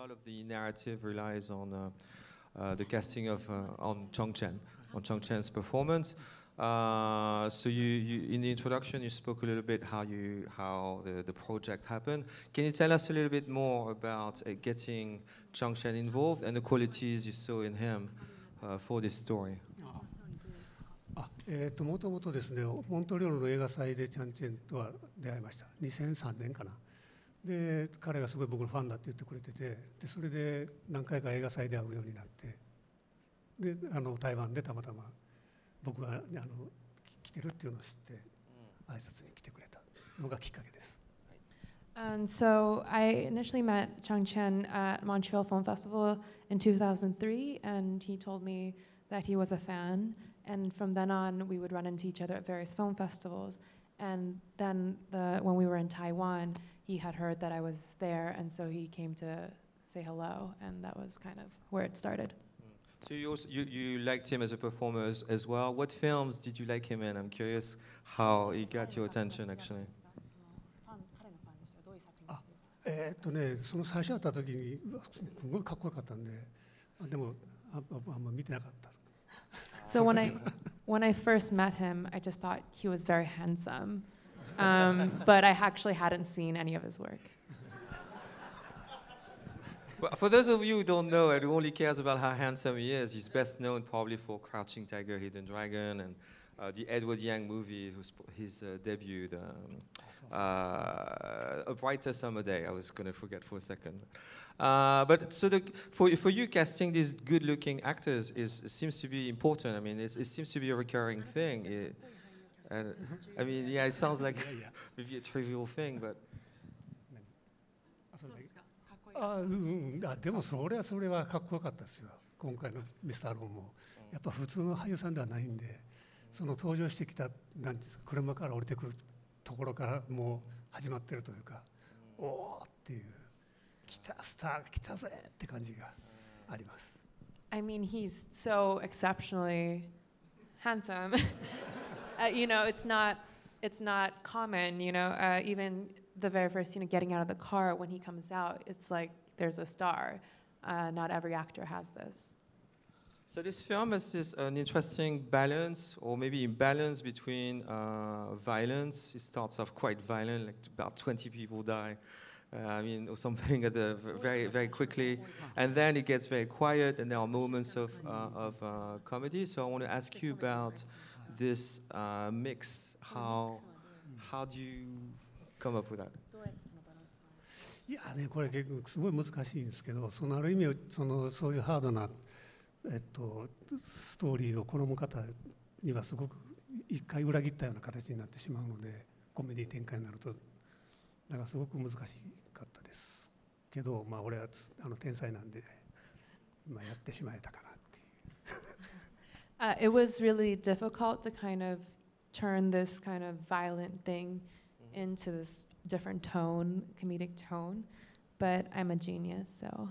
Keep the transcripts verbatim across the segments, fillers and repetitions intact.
lot of the narrative relies on uh, uh, the casting of uh, on Chang Chen, on Chang Chen's performance. Uh, so you, you, in the introduction, you spoke a little bit how you how the, the project happened. Can you tell us a little bit more about uh, getting Chang Chen involved and the qualities you saw in him uh, for this story? えっと、元々ですね、モントリオールの映画祭でチャン・チェンとは出会いました。にせんさんねんかな。で、彼がすごい僕のファンだって言ってくれてて、で、それで何回か映画祭で会うようになって、で、あの台湾でたまたま僕があの来てるっていうのを知って挨拶に来てくれたのがきっかけです。 And so I initially met Chang Chen at Montreal Film Festival in two thousand three, and he told me that he was a fan. And from then on, we would run into each other at various film festivals. And then the, when we were in Taiwan, he had heard that I was there, and so he came to say hello, and that was kind of where it started. Mm. So you, also, you, you liked him as a performer as, as well. What films did you like him in? I'm curious how he got your attention, actually. えっとね、その最初会った時にすごいかっこよかったんで、でもあんま見てなかった。 So when I, when I first met him, I just thought he was very handsome, um, but I actually hadn't seen any of his work. Well, for those of you who don't know and who only cares about how handsome he is, he's best known probably for Crouching Tiger, Hidden Dragon, and uh, the Edward Yang movie, who's his uh, debut, um, uh, A Brighter Summer Day. I was going to forget for a second. Uh, but so the, for, for you, casting these good-looking actors is, seems to be important. I mean, it's, it seems to be a recurring thing. It, and, I mean, yeah, it sounds like maybe a trivial thing, but... あ、うん、あ、でもそれはそれはかっこよかったですよ。今回のミスターロンもやっぱ普通の俳優さんではないんで、その登場してきたなんていうんですか、車から降りてくるところからもう始まってるというか、おおっていう。 I mean, he's so exceptionally handsome. uh, you know, it's not, it's not common, you know, uh, even the very first, you know, getting out of the car when he comes out, it's like there's a star. Uh, not every actor has this. So this film is this, an interesting balance, or maybe imbalance between uh, violence. It starts off quite violent, like about twenty people die. Uh, I mean, or something at the very, very quickly, and then it gets very quiet, and there are moments of uh, of uh, comedy. So I want to ask you about this uh, mix. How how do you come up with that? いやね、これ結構すごい難しいんですけど、そのある意味そのそういうハードなえっとストーリーを好む方にはすごく一回裏切ったような形になってしまうので、コメディ展開になると。 だからすごく難しかったですけど、まあ俺はあの天才なんで、まあやってしまえたかなっていう。It was really difficult to kind of turn this kind of violent thing into this different tone, comedic tone, but I'm a genius, so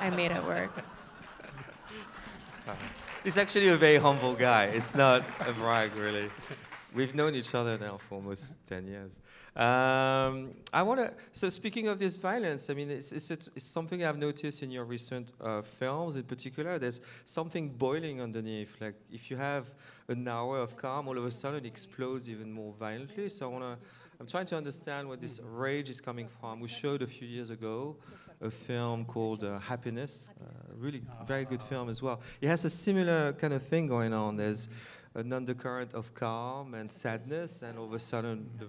I made it work. He's actually a very humble guy. It's not a brag, really. We've known each other now for almost ten years. Um, I want to. So speaking of this violence, I mean, it's, it's, it's something I've noticed in your recent uh, films, in particular. There's something boiling underneath. Like if you have an hour of calm, all of a sudden it explodes even more violently. So I want to. I'm trying to understand where this rage is coming from. We showed a few years ago a film called uh, Happiness. Uh, really, very good film as well. It has a similar kind of thing going on. There's an undercurrent of calm and sadness, and all of a sudden the,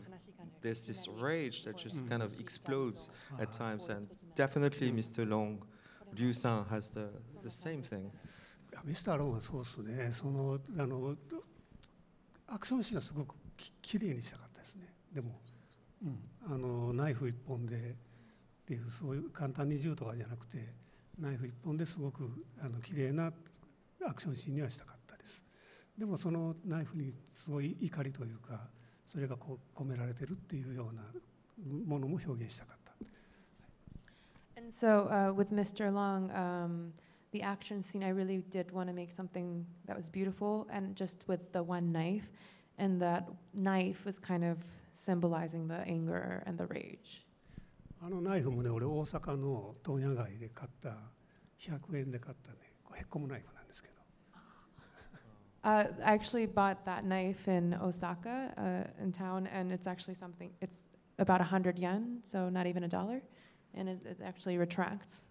there's this rage that just mm. kind of explodes ah. at times, and definitely mm. Mister Long, Liu San has the, the same thing. Mister Long was also there, so the action was very beautiful. But the knife with one, so you can't just shoot or not, knife with one, it's very beautiful action scene. でもそのナイフにすごい怒りというか、それがこう込められてるっていうようなものも表現したかった。And so uh, with Mister Long, um, the action scene, I really did want to make something that was beautiful, and just with the one knife, and that knife was kind of symbolizing the anger and the rage. あのナイフもね、俺大阪の問屋街で買ったひゃくえんで買ったね、へっこもナイフなんですけど。Uh, I actually bought that knife in Osaka, uh, in town, and it's actually something. It's about one hundred yen, so not even a dollar, and it, it actually retracts.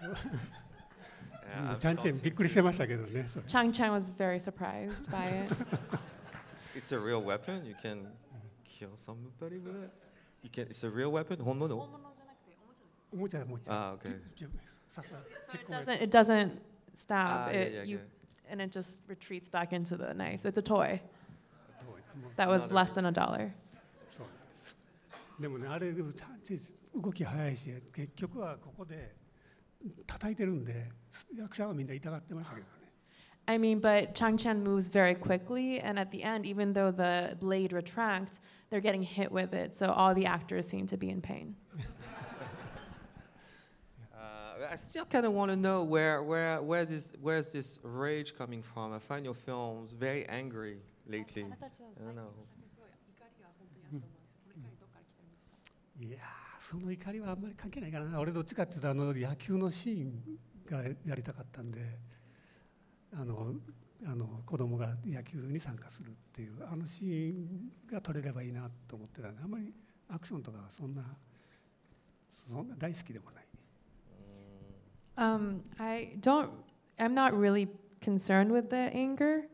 Yeah, Chang Chen びっくりしてましたけどね。Chang Chen was very surprised by it. It's a real weapon. You can kill somebody with it. You can. It's a real weapon. 本物? 本物じゃなくておもちゃです。おもちゃ。Ah, okay. So it doesn't. It doesn't stab. Ah, it, yeah, yeah, you, yeah. And it just retreats back into the knife. So it's a toy. A toy. That was less than a dollar. そうなんです。でもね、あれチャンチン動き早いし、結局はここで。I mean, but Chang Chen moves very quickly, and at the end, even though the blade retracts, they're getting hit with it, so all the actors seem to be in pain. uh, I still kind of want to know where, where, where this, where's this rage coming from? I find your films very angry lately. I don't know. Yeah. その怒りはあんまり関係ないからな。俺どっちかっていうとあの野球のシーンがやりたかったんで、あのあの子供が野球に参加するっていうあのシーンが撮れればいいなと思ってたんで、あんまりアクションとかはそんなそんな大好きでもない。Um, I don't. I'm not really concerned with the anger.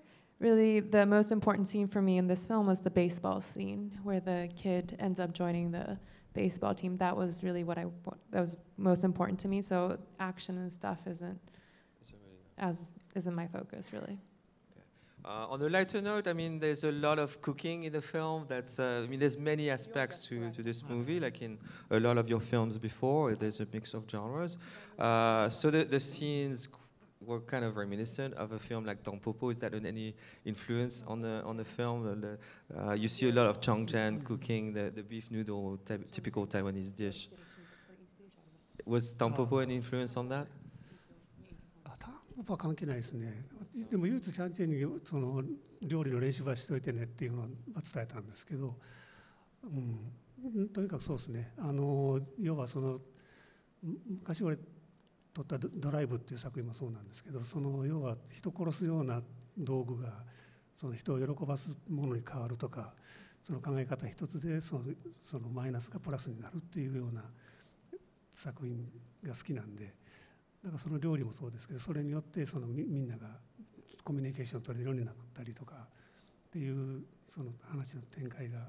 Really, the most important scene for me in this film was the baseball scene where the kid ends up joining the baseball team. That was really what I that was most important to me. So action and stuff isn't as isn't my focus really. Okay. Uh, on a lighter note, I mean, there's a lot of cooking in the film. That's uh, I mean, there's many aspects to to this movie, like in a lot of your films before. There's a mix of genres. Uh, so the the scenes were kind of reminiscent of a film like Tampopo. Is that any influence on the on the film? Uh, you see a lot of Chang Chen cooking the, the beef noodle, typical Taiwanese dish. Was Tampopo an influence on that? Tampopo は関係ないですね。でも唯一チャンチェンにその料理の練習はしておいてねっていうのは伝えたんですけど、うん、とにかくそうですね。あの要はその昔俺 撮ったドライブっていう作品もそうなんですけど、その要は人殺すような道具がその人を喜ばすものに変わるとか、その考え方一つでそのそのマイナスがプラスになるっていうような作品が好きなんで、だからその料理もそうですけど、それによってそのみんながコミュニケーションを取れるようになったりとかっていうその話の展開が、は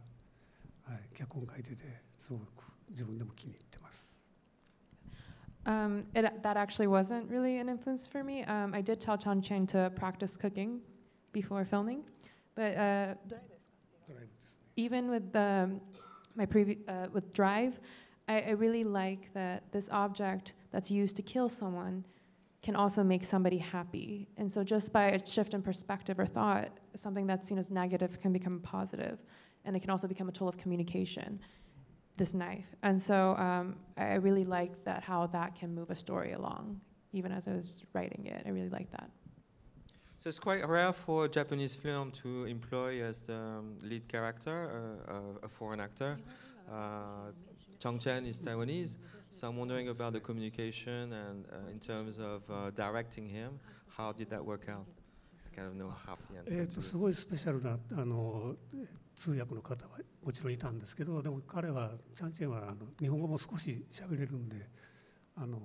い、脚本書いててすごく自分でも気に入ってます。 Um, it, that actually wasn't really an influence for me. Um, I did tell Chang Chen to practice cooking before filming, but uh, even with the, my previ uh, with Drive, I, I really like that this object that's used to kill someone can also make somebody happy. And so just by a shift in perspective or thought, something that's seen as negative can become positive, and it can also become a tool of communication. This knife, and so um, I really like that how that can move a story along. Even as I was writing it, I really like that. So it's quite rare for a Japanese film to employ as the um, lead character uh, uh, a foreign actor. Uh, Chang Chen is Taiwanese, so I'm wondering about the communication and uh, in terms of uh, directing him. How did that work out? I kind of know half the answer to this. 通訳の方はもちろんいたんですけど、でも彼はチャンチェンはあの日本語も少し喋れるんで、あの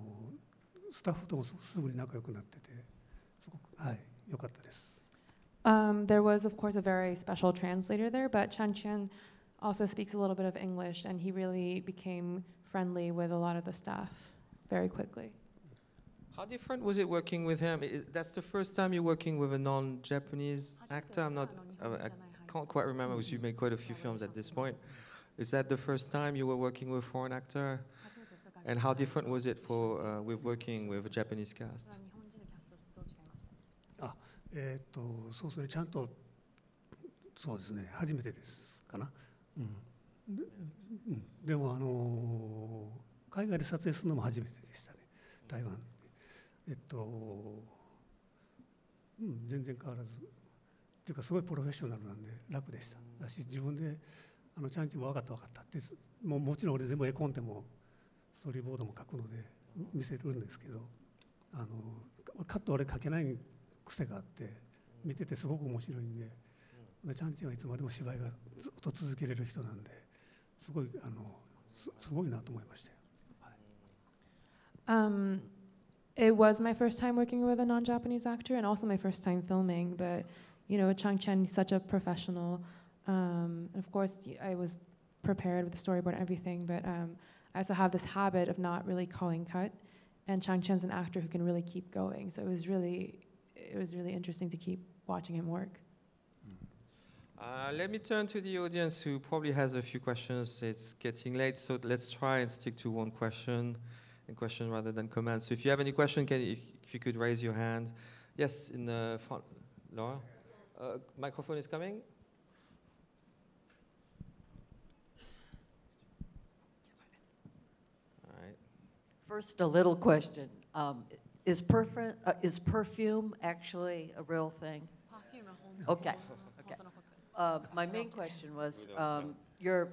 スタッフともすぐに仲良くなってて、すごくはい良かったです。Um, there was of course a very special translator there, but Chang Chen also speaks a little bit of English, and he really became friendly with a lot of the staff very quickly. How different was it working with him? That's the first time you're working with a non-Japanese actor. I'm not. Uh, I can't quite remember because you made quite a few films at this point. Is that the first time you were working with a foreign actor? And how different was it for uh, with working with a Japanese cast? あ、えっと、そうですね。ちゃんとそうですね。初めてですかな。うん。で、でもあの海外で撮影するのも初めてでしたね。台湾。えっと、うん全然変わらず。 ていうかすごいプロフェッショナルなんで楽でした。だし自分であのチャンチンも分かった分かったってもうもちろん俺全部絵コンテもストーリーボードも書くので見せるんですけどあのカット俺書けない癖があって見ててすごく面白いんで、うん、チャンチンはいつまでも芝居がずっと続けれる人なんですごいあの す, すごいなと思いましたよ。はい um, It was my first time working with a non-Japanese actor and also my first time filming, but you know, Chang Chen is such a professional. Um, and of course, I was prepared with the storyboard and everything, but um, I also have this habit of not really calling cut. And Chang Chen's an actor who can really keep going, so it was really, it was really interesting to keep watching him work. Uh, let me turn to the audience, who probably has a few questions. It's getting late, so let's try and stick to one question, and question rather than comments. So if you have any question, can you, if you could raise your hand? Yes, in the front, Laura. Uh, microphone is coming. First, a little question. Um, is, perfu uh, is perfume actually a real thing? Okay. Okay. Uh, my main question was, um, your,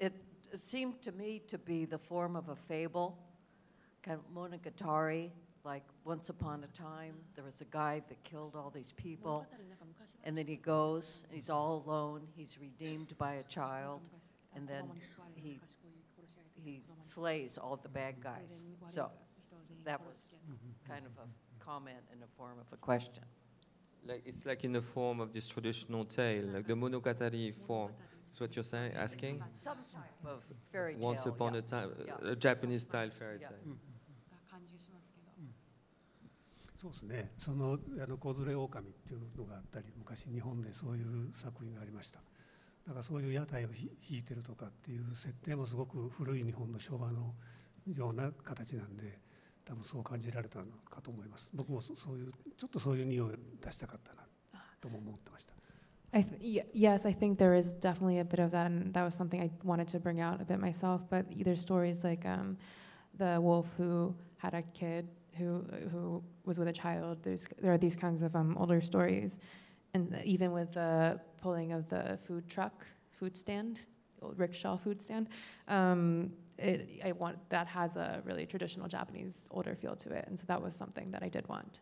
it, it seemed to me to be the form of a fable, kind of monogatari, like once upon a time there was a guy that killed all these people, and then he goes, and he's all alone, he's redeemed by a child, and then he he slays all the bad guys. So that was kind of a comment in the form of a question. Like it's like in the form of this traditional tale, like the monogatari form. Is what you're saying, asking? Some type of fairy tale. Once upon yeah. a time, yeah. a Japanese style fairy tale. Yeah. そうですね。そのあの小連れ狼っていうのがあったり、昔日本でそういう作品がありました。 だからそういう屋台を引いてるとかっていう設定もすごく古い日本の昭和のような形なんで多分そう感じられたのかと思います。僕もそういうちょっとそういう匂いを出したかったなとも思ってました。 I th yes, I think there is definitely a bit of that, and that was something I wanted to bring out a bit myself. But there's stories like um, the wolf who had a kid who who was with a child. There's there are these kinds of um, older stories. And even with the pulling of the food truck, food stand, the old rickshaw food stand, um, it, I want, that has a really traditional Japanese older feel to it. And so that was something that I did want.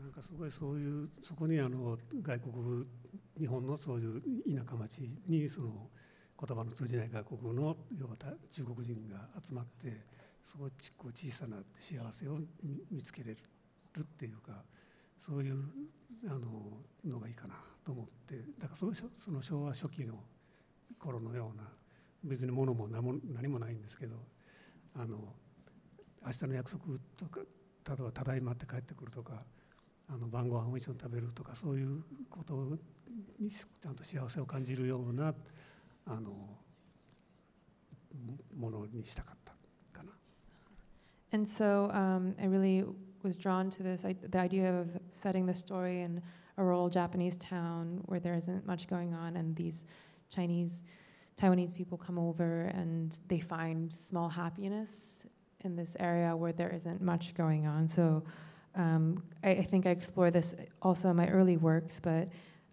なんかすごいそういうそこにあの外国日本のそういう田舎町にその言葉の通じない外国の要は中国人が集まってすごいこう小さな幸せを見つけれるっていうか。 そういうあののがいいかなと思って、だからその昭和初期の頃のような別に物も何も何もないんですけど、あの明日の約束とか例えばただいまって帰ってくるとか、あの晩ご飯を一緒に食べるとかそういうことにちゃんと幸せを感じるようなあのものにしたかったかな。 And so, um, I really was drawn to this, I, the idea of setting the story in a rural Japanese town where there isn't much going on, and these Chinese, Taiwanese people come over and they find small happiness in this area where there isn't much going on. So um, I, I think I explore this also in my early works, but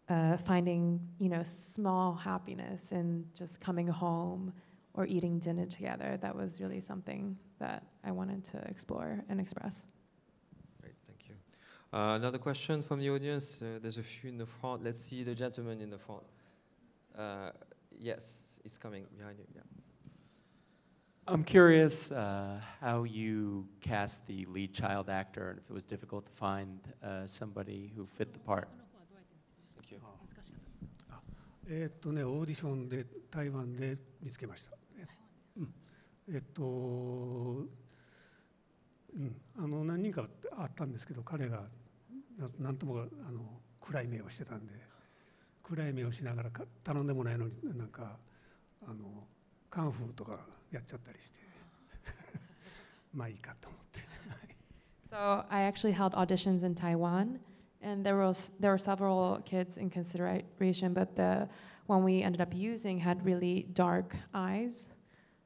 uh, finding, you know, small happiness in just coming home or eating dinner together, that was really something that I wanted to explore and express. Uh, another question from the audience. Uh, there's a few in the front. Let's see the gentleman in the front. Uh, yes, it's coming behind you. Yeah. I'm curious uh, how you cast the lead child actor, and if it was difficult to find uh, somebody who fit the part. Thank you. えっとね、オーディションで台湾で見つけました。えっと、あの何人かあったんですけど、彼が なんともあの暗い目をしてたんで、暗い目をしながら頼んでもないのになんかあのカンフーとかやっちゃったりしてまあいいかと思って。So I actually held auditions in Taiwan, and there were there were several kids in consideration, but the one we ended up using had really dark eyes,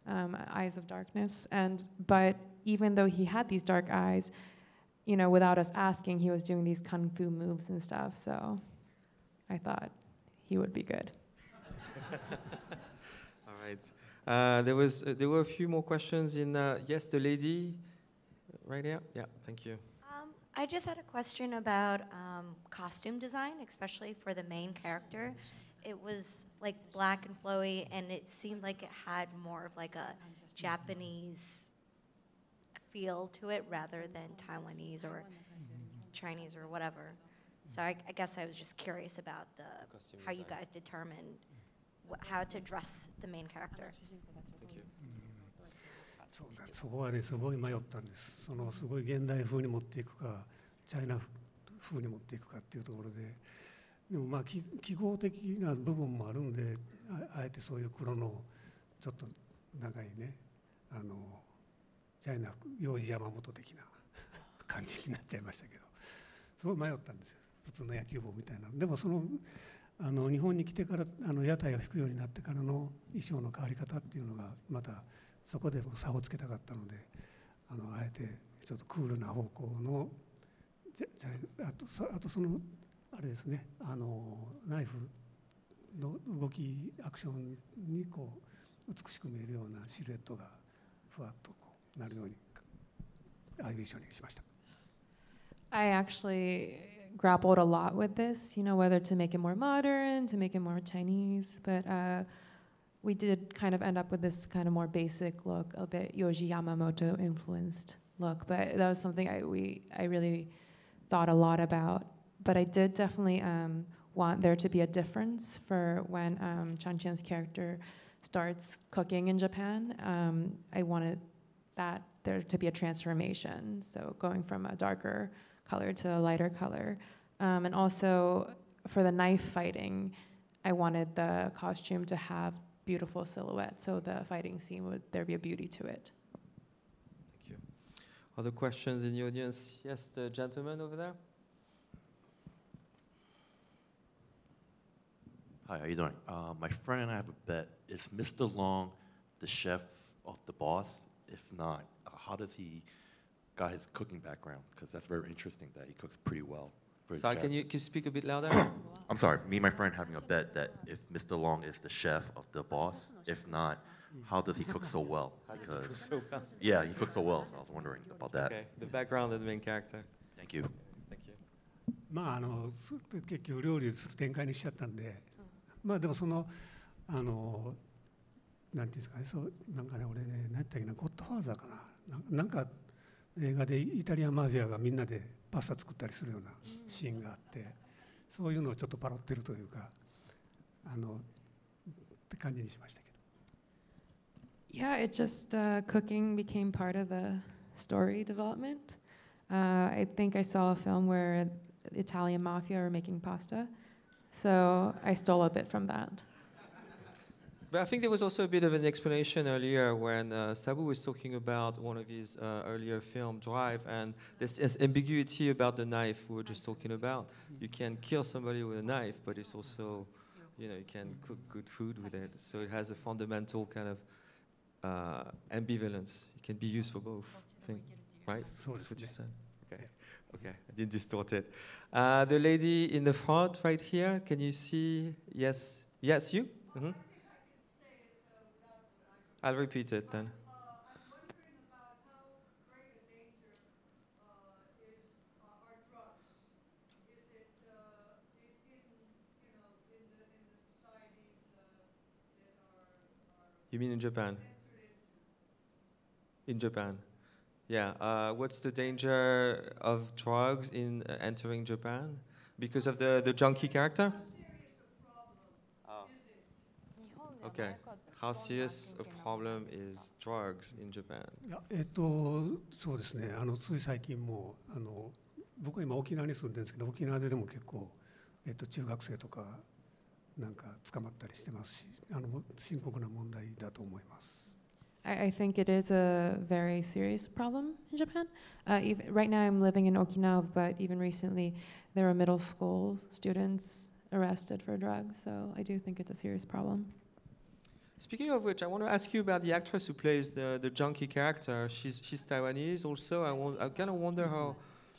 um, eyes of darkness, and but even though he had these dark eyes, you know, without us asking, he was doing these kung fu moves and stuff, so I thought he would be good. right. Uh, there was uh, there were a few more questions in uh, yes, the lady right here. Yeah, thank you. Um, I just had a question about um, costume design, especially for the main character. It was like black and flowy, and it seemed like it had more of like a Japanese feel to it rather than Taiwanese or Chinese or whatever. So I, I guess I was just curious about the costume how design. You guys determined how to dress the main character. Thank you.あの、日本に来てから、あの、屋台を引くようになってからの衣装の変わり方っていうのが、またそこでも差をつけたかったので、あの、あえてちょっとクールな方向の、じゃ、じゃ、あと、あとその、あれですね、あの、ナイフの動き、アクションにこう、美しく見えるようなシルエットがふわっとこうなるように、ああいう衣装にしました。I actually grappled a lot with this, you know, whether to make it more modern, to make it more Chinese, but uh, we did kind of end up with this kind of more basic look, a bit Yoji Yamamoto influenced look, but that was something I, we, I really thought a lot about. But I did definitely um, want there to be a difference for when um, Chang Chen's character starts cooking in Japan. Um, I wanted that there to be a transformation, so going from a darker color to a lighter color. Um, and also for the knife fighting, I wanted the costume to have beautiful silhouette, so the fighting scene, would there be a beauty to it. Thank you. Other questions in the audience? Yes, the gentleman over there. Hi, how you doing? Uh, my friend and I have a bet. Is Mister Long the chef of the boss? If not, uh, how does he got his cooking background, because that's very interesting that he cooks pretty well. Sorry, can you, can you speak a bit louder? I'm sorry, me and my friend having a bet that if Mister Long is the chef of the boss, if not, how does he cook so well? Because, yeah, he cooks so well, so I was wondering about that. Okay, the background of the main character. Thank you. Thank you. まあ、あの、結局料理展開にしちゃったんで、まあでもその、あの、なんていうんですかね、そう、なんかね、俺ね、何やったっけな、ゴッドファーザーかな、なんか。映画でイタリアンマフィアがみんなでパスタ作ったりするようなシーンがあってそういうのをちょっとパロってるというかあのって感じにしましたけど。Yeah, it just uh, cooking became part of the story development. Uh, I think I saw a film where Italian mafia were making pasta, so I stole a bit from that. But I think there was also a bit of an explanation earlier when uh, Sabu was talking about one of his uh, earlier film, Drive, and there's this ambiguity about the knife we were just talking about. You can kill somebody with a knife, but it's also, you know, you can cook good food with it. So it has a fundamental kind of uh, ambivalence. It can be used for both, I think, right? That's what you said. Okay, okay, I didn't distort it. Uh, the lady in the front right here, can you see? Yes, yes, you? Mm-hmm. I'll repeat it then. Uh, I'm wondering about how great a danger uh, is uh, our drugs. Is it uh, in, you know, in the in the societies uh, that are, are you mean in Japan? In Japan, yeah. Uh, what's the danger of drugs in uh, entering Japan because of the the junkie character? How serious a problem is it? Okay. How serious a problem is drugs in Japan? いや、えっと、そうですね。あの、つい最近も、あの、僕は今沖縄に住んでるんですけど、沖縄ででも結構、えっと、中学生とかなんか捕まったりしてますし、あの、深刻な問題だと思います。 I, I think it is a very serious problem in Japan. Uh, even, right now, I'm living in Okinawa, but even recently, there were middle school students arrested for drugs. So I do think it's a serious problem. Speaking of which, I want to ask you about the actress who plays the, the junkie character. She's, she's Taiwanese also. I, want, I kind of wonder how,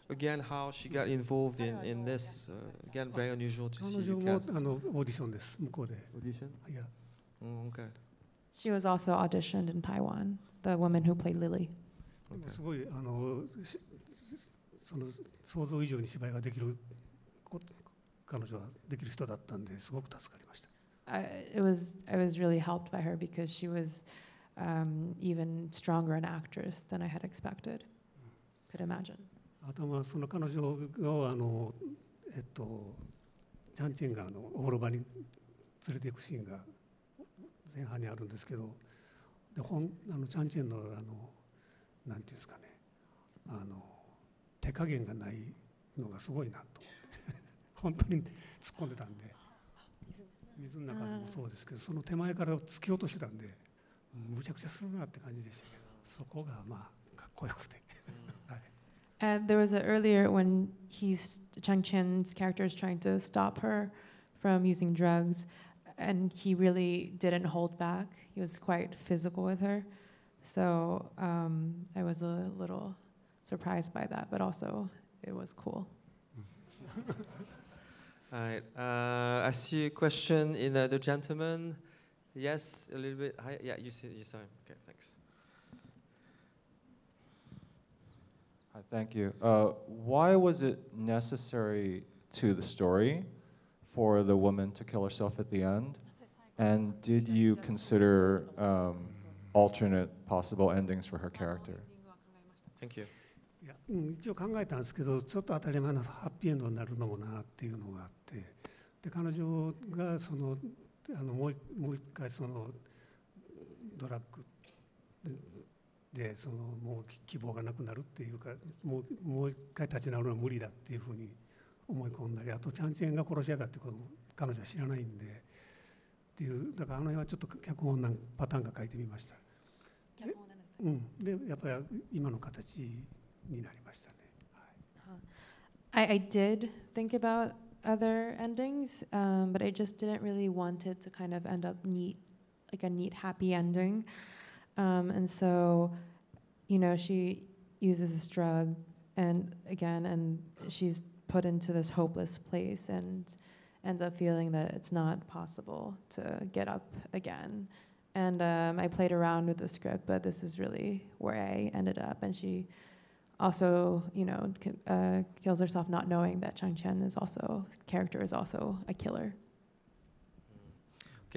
again, how she got involved in, in this. Uh, again, very unusual to see the cast. Audition? Yeah. Oh, okay. She was also auditioned in Taiwan, the woman who played Lily. Uh, it was, I was really helped by her because she was um, even stronger an actress than I had expected, could imagine. あとはその彼女をあのえっとチャンチンがあのオーロバに連れて行くシーンが前半にあるんですけど、で本あのチャンチンのあのなんていうんですかね、あの手加減がないのがすごいなと本当に突っ込んでたんで、水の中でもそうですけど、その手前から突き落としてたんで、むちゃくちゃするなって感じでしたけど、そこがまあかっこよくて。Uh, there was a earlier when he's, Chang Chen's character is trying to stop her from using drugs, and he really didn't hold back. He was quite physical with her. So um, I was a little surprised by that, but also it was cool. All right. Uh, I see a question in the other gentleman. Yes, a little bit higher. Yeah, you, see, you saw him. Okay, thanks. Thank you. Uh, why was it necessary to the story for the woman to kill herself at the end? And did you consider um, alternate possible endings for her character? Thank you. いや、一応考えたんですけど、ちょっと当たり前のハッピーエンドになるのもなっていうのがあって、で彼女がそのあのもうもう一回そのドラッグ で、そのもう希望がなくなるっていうか、もうもう一回立ち直るのは無理だっていうふうに思い込んだり、あとチャンチェンが殺し屋だってことも彼女は知らないんでっていう、だからあの辺はちょっと脚本なんパターンが書いてみました。脚本なんですか？うん。で、やっぱり今の形になりましたね。はい。I I did think about other endings, um, but I just didn't really want it to kind of end up neat, like a neat happy ending. Um, and so, you know, she uses this drug, and again, and she's put into this hopeless place and ends up feeling that it's not possible to get up again. And um, I played around with the script, but this is really where I ended up. And she also, you know, uh, kills herself not knowing that Chang Chen is also, his character is also a killer.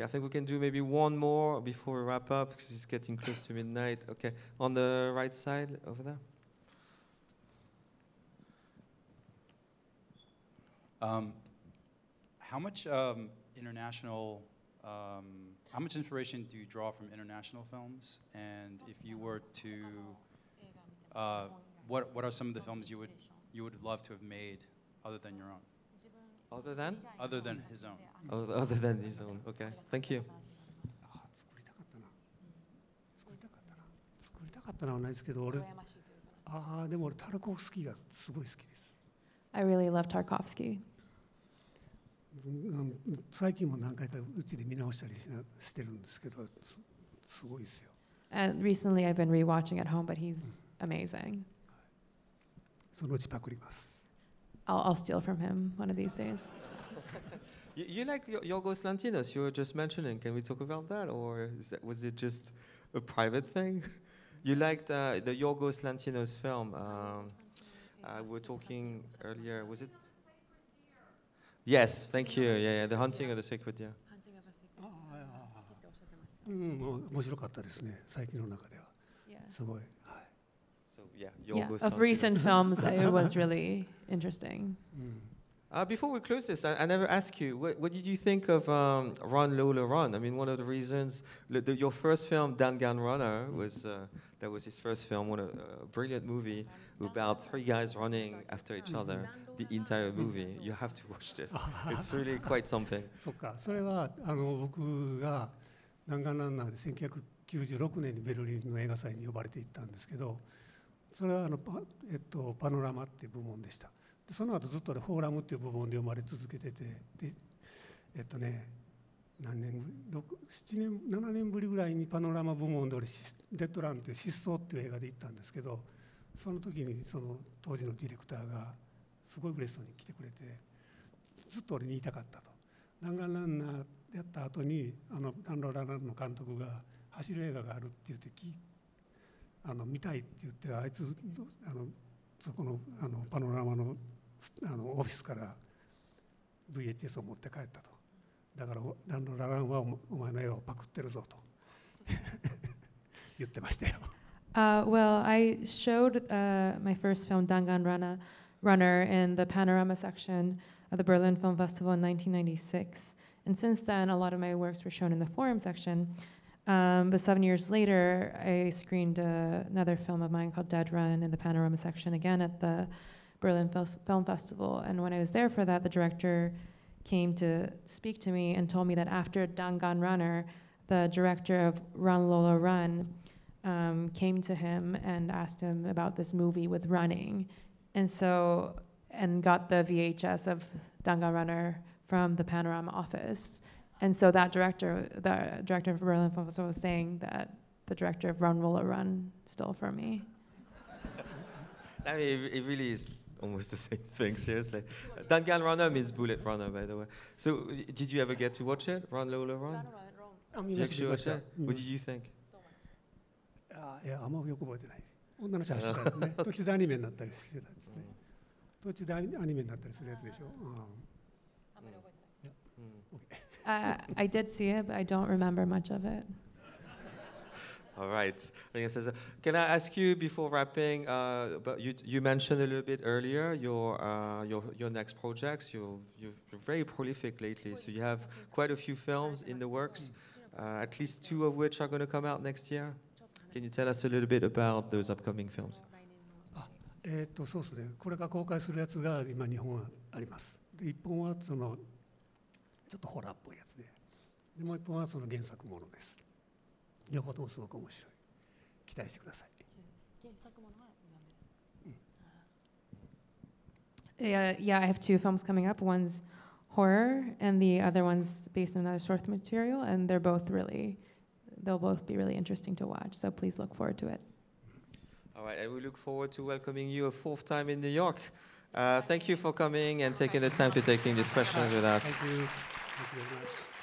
I think we can do maybe one more before we wrap up, because it's getting close to midnight. Okay, on the right side over there. Um, how much um, international, um, how much inspiration do you draw from international films? And if you were to, uh, what what are some of the films you would you would love to have made other than your own? Other than? Other than his own. Other, other than his own. Okay. Thank you. あ、作りたかったな。作りたかったな。作りたかったのはないですけど、俺、ああ、でも俺タルコフスキーがすごい好きです。I really love Tarkovsky. 最近も何回かうちで見直したりしてるんですけど、すごいですよ。And recently I've been rewatching at home, but he's amazing. そのうちパクります。 I'll, I'll steal from him one of these days. you, you like Yorgos Lanthimos, you were just mentioning. Can we talk about that? Or is that, was it just a private thing? You liked uh, the Yorgos Lanthimos film. Um, uh, we were talking earlier. Was it? Yes, thank you. Yeah, yeah, The Hunting of the Sacred, yeah. 面白かったですね、最近の中では。すごい。 Yeah, yeah, of recent films, it was really interesting. Mm. Uh, before we close this, I, I never asked you, what, what did you think of um, Run, Lola, Run? I mean, one of the reasons, the, your first film, Dangan Runner, was, uh, that was his first film, what a, a brilliant movie about three guys running after each other, the entire movie. You have to watch this. It's really quite something. そっか、それはあの僕が弾丸ランナーでせんきゅうひゃくきゅうじゅうろくねんにベルリンの映画祭に呼ばれて行ったんですけど。 それはあのパ、えっと、パノラマっていう部門でした。でその後ずっとフォーラムっていう部門で読まれ続けてて、でえっとね何年ろく、ななねんぶりぐらいにパノラマ部門で俺「デッドラン」っていう「失踪」っていう映画で行ったんですけど、その時にその当時のディレクターがすごい嬉しそうに来てくれて、ずっと俺に言いたかったと。弾丸ランナーやった後にあの「弾丸ランナー」の監督が走る映画があるって言ってきあの見たいって言ってあいつあのそこのあのパノラマのあのオフィスから ブイエイチエス を持って帰ったと。だからランラランはお前の映画をパクってるぞと言ってましたよ。Uh, well, I showed uh, my first film, Dangan Runner, Runner, in the Panorama section of the Berlin Film Festival in nineteen ninety-six. And since then, a lot of my works were shown in the Forum section. Um, but seven years later, I screened uh, another film of mine called Dead Run in the Panorama section, again at the Berlin Fil Film Festival. And when I was there for that, the director came to speak to me and told me that after Dangan Runner, the director of Run, Lola, Run, Um, came to him and asked him about this movie with running, and so and got the V H S of Dangan Runner from the Panorama office, and so that director, the director of Berlin Film Festival, was saying that the director of Run, Roller, Run stole from me. I mean, it, it really is almost the same thing. Seriously, Dangan Runner means Bullet Runner, by the way. So, did you ever get to watch it, Run, Roller, Run? Did you actually watch it? What did you think? いや、あんまよく覚えてない。女の人走ったりね。途中でアニメになったりしてたんですね。途中でアニメになったりするやつでしょ。あんまり覚えてない。Okay. I did see it, but I don't remember much of it. All right. Can I ask you before wrapping? Uh, but you you mentioned a little bit earlier your uh, your your next projects. You you're very prolific lately, so you have quite a few films in the works. Uh, at least two of which are going to come out next year. Can you tell us a little bit about those upcoming films? えっとそうですね。これから公開するやつが今日本あります。で一本はそのちょっとホラーっぽいやつで、でもう一本はその原作ものです。両方ともすごく面白い。期待してください。原作ものは今です。Yeah, yeah. I have two films coming up. One's horror, and the other one's based on another source material, and they're both really. They'll both be really interesting to watch, so please look forward to it. All right, and we look forward to welcoming you a fourth time in New York. Uh, thank you for coming and taking the time to taking these questions with us. Thank you. Thank you very much.